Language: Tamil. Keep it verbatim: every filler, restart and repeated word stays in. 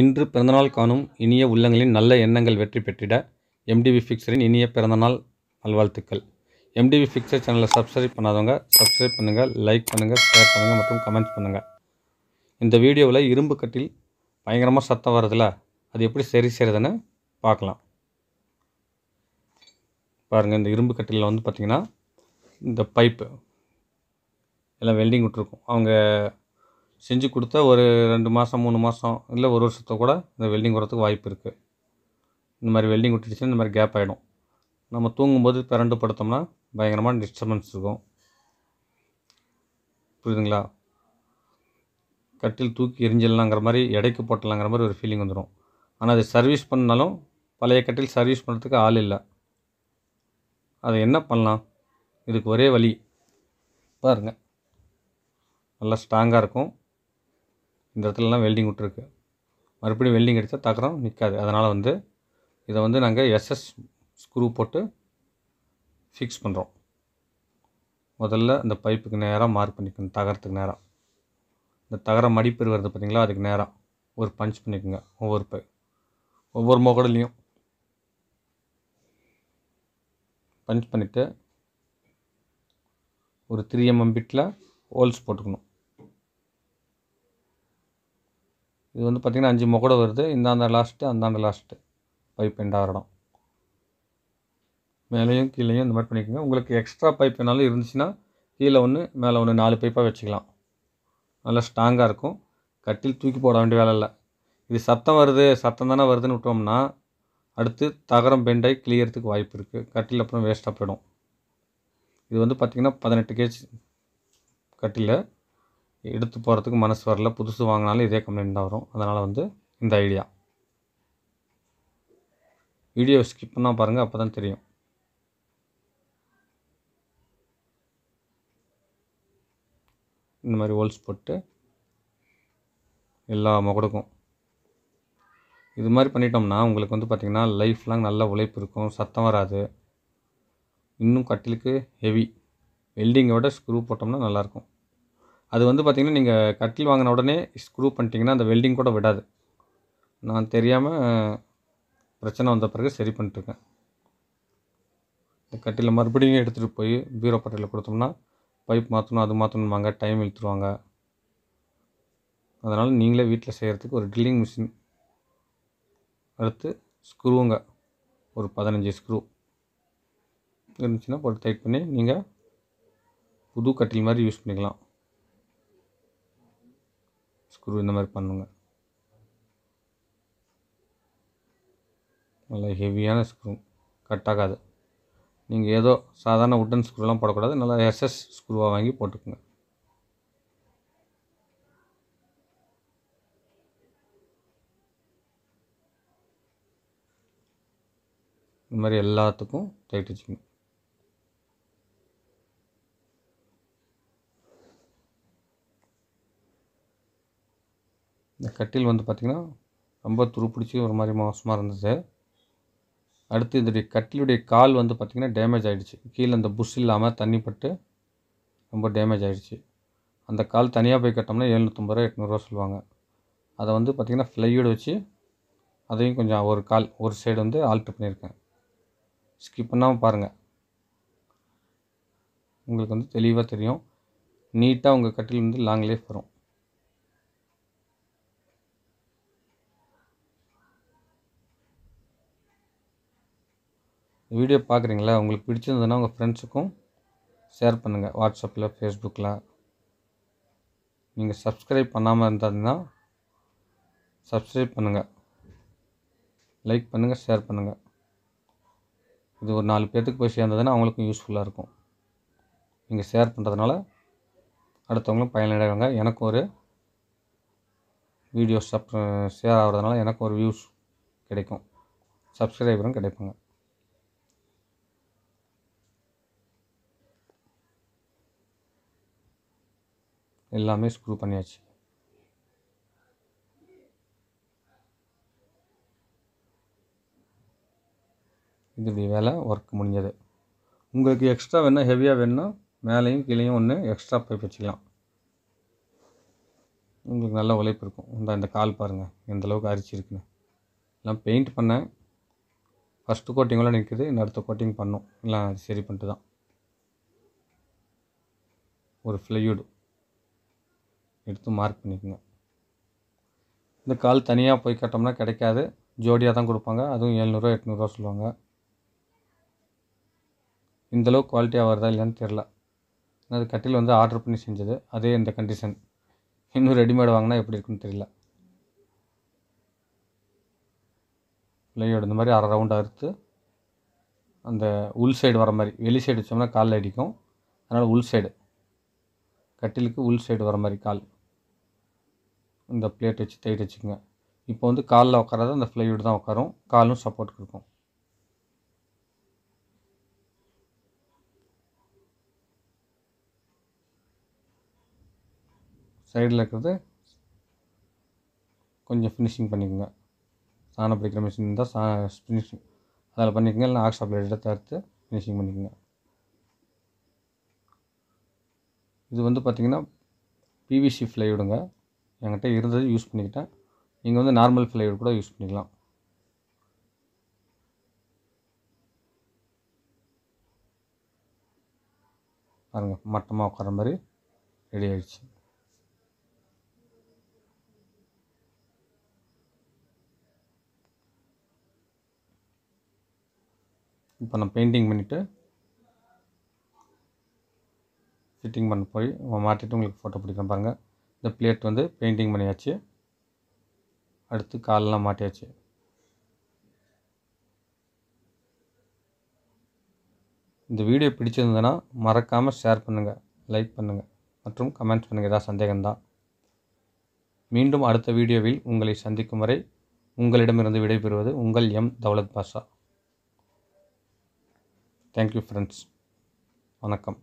இன்று பிறந்தநாள் காணும் இனிய உள்ளங்களின் நல்ல எண்ணங்கள் வெற்றி பெற்றிட எம்டிபி ஃபிக்சரின் இனிய பிறந்தநாள் நல்வாழ்த்துக்கள். எம்டிபி ஃபிக்சர் சேனலை சப்ஸ்கிரைப் பண்ணாதவங்க சப்ஸ்கிரைப் பண்ணுங்கள், லைக் பண்ணுங்கள், ஷேர் பண்ணுங்கள் மற்றும் கமெண்ட்ஸ் பண்ணுங்கள். இந்த வீடியோவில் இரும்பு கட்டில் பயங்கரமாக சத்தம் வருதுல, அது எப்படி சரி செய்கிறதுன்னு பார்க்கலாம். பாருங்கள், இந்த இரும்பு கட்டிலில் வந்து பார்த்திங்கன்னா இந்த பைப்பு எல்லாம் வெல்டிங் விட்டுருக்கும். அவங்க செஞ்சு கொடுத்தா ஒரு ரெண்டு மாதம் மூணு மாதம் இல்லை ஒரு வருஷத்தை கூட இந்த வெல்டிங் வரத்துக்கு வாய்ப்பு இருக்குது. இந்த மாதிரி வெல்டிங் விட்டுடுச்சுன்னா இந்த மாதிரி கேப் ஆகிடும். நம்ம தூங்கும்போது பிறண்டு படுத்தோம்னா பயங்கரமான டிஸ்டர்பன்ஸ் இருக்கும். புரியுதுங்களா? கட்டில் தூக்கி எரிஞ்சிடலாங்கிற மாதிரி, எடைக்கு போட்டலாங்கிற மாதிரி ஒரு ஃபீலிங் வந்துடும். ஆனால் அது சர்வீஸ் பண்ணாலும் பழைய கட்டில் சர்வீஸ் பண்ணுறதுக்கு ஆள் இல்லை. அதை என்ன பண்ணலாம்? இதுக்கு ஒரே வழி பாருங்கள், நல்லா ஸ்ட்ராங்காக இருக்கும். இந்த இடத்துலலாம் வெல்டிங் விட்டுருக்கு. மறுபடியும் வெல்டிங் அடித்தா தகரம் நிற்காது. அதனால் வந்து இதை வந்து நாங்கள் எஸ்எஸ் ஸ்க்ரூ போட்டு ஃபிக்ஸ் பண்ணுறோம். முதல்ல இந்த பைப்புக்கு நேராக மார்க் பண்ணிக்கணும், தகரத்துக்கு நேராக. இந்த தகரம் மடிப்பெரு வருது பார்த்திங்களா, அதுக்கு நேராக ஒரு பஞ்ச் பண்ணிக்கோங்க. ஒவ்வொரு பை ஒவ்வொரு மோகடலையும் பஞ்ச் பண்ணிவிட்டு ஒரு த்ரீ எம்எம் பிட்டில் ஹோல்ஸ் போட்டுக்கணும். இது வந்து பார்த்திங்கன்னா அஞ்சு முகடை வருது. இந்தாண்ட லாஸ்ட்டு அந்தாண்ட லாஸ்ட்டு பைப் எண்டாக இடம் மேலேயும் கீழேயும் இந்த மாதிரி பண்ணிக்கோங்க. உங்களுக்கு எக்ஸ்ட்ரா பைப் வேணாலும் இருந்துச்சுன்னா கீழே ஒன்று மேலே ஒன்று நாலு பைப்பாக வச்சுக்கலாம். நல்லா ஸ்ட்ராங்காக இருக்கும். கட்டில் தூக்கி போட வேண்டிய வேலை இல்லை. இது சத்தம் வருது சத்தம் தானே வருதுன்னு விட்டோம்னா அடுத்து தகரம் பெண்டாகி கிளியறதுக்கு வாய்ப்பு இருக்குது. கட்டில் அப்புறம் வேஸ்ட்டாக போயிடும். இது வந்து பார்த்திங்கன்னா பதினெட்டு கேஜ் கட்டில் எடுத்து போகிறதுக்கு மனசு வரல. புதுசு வாங்கினாலும் இதே கம்ப்ளைண்ட் தான் வரும். அதனால் வந்து இந்த ஐடியா வீடியோ ஸ்கிப் பண்ணால் பாருங்கள், அப்போ தான் தெரியும். இந்த மாதிரி ஹோல்ஸ் போட்டு எல்லா முகடுக்கும் இது மாதிரி பண்ணிட்டோம்னா உங்களுக்கு வந்து பார்த்திங்கன்னா லைஃப் லாங் நல்ல உழைப்பு இருக்கும், சத்தம் வராது. இன்னும் கட்டிலுக்கு ஹெவி வெல்டிங்கோட ஸ்க்ரூ போட்டோம்னா நல்லாயிருக்கும். அது வந்து பார்த்திங்கன்னா நீங்கள் கட்டில் வாங்கின உடனே ஸ்க்ரூ பண்ணிட்டிங்கன்னா அந்த வெல்டிங் கூட விடாது. நான் தெரியாமல் பிரச்சனை வந்த பிறகு சரி பண்ணிட்டுருக்கேன். இந்த கட்டில் மறுபடியும் எடுத்துகிட்டு போய் பீரோ பட்டையில் கொடுத்தோம்னா பைப் மாற்றணும் அது மாற்றணும்பாங்க, டைம் இழுத்துருவாங்க. அதனால் நீங்களே வீட்டில் செய்கிறதுக்கு ஒரு ட்ரில்லிங் மிஷின். அடுத்து ஸ்க்ரூங்க ஒரு பதினஞ்சு ஸ்க்ரூ இருந்துச்சுன்னா போட்டு டைட் பண்ணி நீங்கள் புது கட்டில் மாதிரி யூஸ் பண்ணிக்கலாம். ஸ்க்ரூ இந்த மாதிரி பண்ணுங்க. நல்லா ஹெவியான ஸ்க்ரூ, கட் ஆகாது. நீங்கள் ஏதோ சாதாரண உட்டன் ஸ்க்ரூலாம் போடக்கூடாது, நல்லா எஸ்எஸ் ஸ்க்ரூவாக வாங்கி போட்டுக்குங்க. இந்த மாதிரி எல்லாத்துக்கும் டைட் வச்சுக்கணும். இந்த கட்டில் வந்து பார்த்திங்கன்னா ரொம்ப துருப்பிடிச்சி ஒரு மாதிரி மோசமாக இருந்தது. அடுத்து இதோடைய கட்டிலுடைய கால் வந்து பார்த்திங்கன்னா டேமேஜ் ஆகிடுச்சு. கீழே அந்த புஷ் இல்லாமல் தண்ணி பட்டு ரொம்ப டேமேஜ் ஆகிடுச்சு. அந்த கால் தனியாக போய் கட்டோம்னா எழுநூற்றம்பது ரூபா எட்நூறுரூவா சொல்லுவாங்க. அதை வந்து பார்த்திங்கன்னா ஃப்ளைவுட் வச்சு அதையும் கொஞ்சம் ஒரு கால் ஒரு சைடு வந்து ஆல்ட்ரு பண்ணியிருக்கேன். ஸ்கிப் பண்ணாமல் பாருங்கள், உங்களுக்கு வந்து தெளிவாக தெரியும். நீட்டாக உங்கள் கட்டில் வந்து லாங் லைஃப் வரும். வீடியோ பார்க்குறீங்களா? உங்களுக்கு பிடிச்சிருந்ததுன்னா உங்கள் ஃப்ரெண்ட்ஸுக்கும் ஷேர் பண்ணுங்கள். வாட்ஸ்அப்பில், ஃபேஸ்புக்கில். நீங்கள் சப்ஸ்கிரைப் பண்ணாமல் இருந்ததுன்னா சப்ஸ்கிரைப் பண்ணுங்கள், லைக் பண்ணுங்கள், ஷேர் பண்ணுங்கள். இது ஒரு நாலு பேர்த்துக்கு போய் சேர்ந்ததுன்னா அவங்களுக்கும் யூஸ்ஃபுல்லாக இருக்கும். நீங்கள் ஷேர் பண்ணுறதுனால அடுத்தவங்களும் பயனடைவாங்க. எனக்கு ஒரு வீடியோ சப் ஷேர் ஆகிறதுனால எனக்கு ஒரு வியூஸ் கிடைக்கும், சப்ஸ்கிரைபரும் கிடைப்பாங்க. எல்லாமே ஸ்க்ரூ பண்ணியாச்சு. இது வேலை ஒர்க் முடிஞ்சது. உங்களுக்கு எக்ஸ்ட்ரா வேணுன்னா ஹெவியாக வேணுன்னா மேலேயும் கீழேயும் ஒன்று எக்ஸ்ட்ரா பைப் வச்சுக்கலாம். உங்களுக்கு நல்ல உழைப்பு இருக்கும். இந்த இந்த கால் பாருங்கள் எந்த அளவுக்கு அரிச்சிருக்குன்னு. எல்லாம் பெயிண்ட் பண்ணேன், ஃபஸ்ட்டு கோட்டிங்கோட நிற்குது, இன்னும் அடுத்த கோட்டிங் பண்ணோம், எல்லாம் சரி பண்ணிட்டு தான். ஒரு ஃப்ளைவுட் எடுத்து மார்க் பண்ணிக்கோங்க. இந்த கால் தனியாக போய் கட்டோம்னா கிடைக்காது, ஜோடியாக தான் கொடுப்பாங்க, அதுவும் எழுநூறுவா எட்நூறுவா சொல்லுவாங்க. இந்தளவுக்கு குவாலிட்டியாக வருதா இல்லைன்னு தெரில. அது கட்டில் வந்து ஆர்டர் பண்ணி செஞ்சது, அதே இந்த கண்டிஷன். இன்னும் ரெடிமேட் வாங்கினா எப்படி இருக்குன்னு தெரியல. பிள்ளையோட இந்த மாதிரி அரை ரவுண்ட் அறுத்து அந்த உள் சைடு வர மாதிரி, வெளி சைடு வச்சோம்னா காலில் அடிக்கும், அதனால் உள் சைடு கட்டிலுக்கு உள் சைடு வர மாதிரி கால் இந்த பிளேட் வச்சு தைட்டு வச்சுக்கோங்க. இப்போ வந்து காலில் உட்காராத அந்த ஃப்ளைவுட் தான் உட்காரும், காலும் சப்போர்ட் கொடுக்கும். சைடில் இருக்கிறது கொஞ்சம் ஃபினிஷிங் பண்ணிக்கோங்க. சாணம் பிடிக்கிற மிஷின் இருந்தால் சா ஃபினிஷிங் அதில் பண்ணிக்கோங்க, இல்லைனா ஆக்ஸா பிளேட்டை தவிர்த்து ஃபினிஷிங் பண்ணிக்கோங்க. இது வந்து பார்த்திங்கன்னா பிவிசி ஃப்ளைவுடுங்க, என்கிட்ட இருந்தது யூஸ் பண்ணிக்கிட்டேன். நீங்கள் வந்து நார்மல் ஃப்ளைவுட் கூட யூஸ் பண்ணிக்கலாம். பாருங்கள் மட்டமாக உட்கார மாதிரி ரெடி ஆகிடுச்சு. இப்போ நான் பெயிண்டிங் பண்ணிவிட்டு ஃபிட்டிங் பண்ண போய் மாட்டிட்டு உங்களுக்கு ஃபோட்டோ பிடிக்கிறேன். பாருங்கள் இந்த பிளேட் வந்து பெயிண்டிங் பண்ணியாச்சு, அடுத்து காலெலாம் மாட்டியாச்சு. இந்த வீடியோ பிடிச்சிருந்ததுன்னா மறக்காமல் ஷேர் பண்ணுங்கள், லைக் பண்ணுங்கள் மற்றும் கமெண்ட் பண்ணுங்கள். ஏதாவது சந்தேகம்தான். மீண்டும் அடுத்த வீடியோவில் உங்களை சந்திக்கும் வரை உங்களிடமிருந்து விடைபெறுவது உங்கள் M Daulat Basha. Thank you friends, வணக்கம்.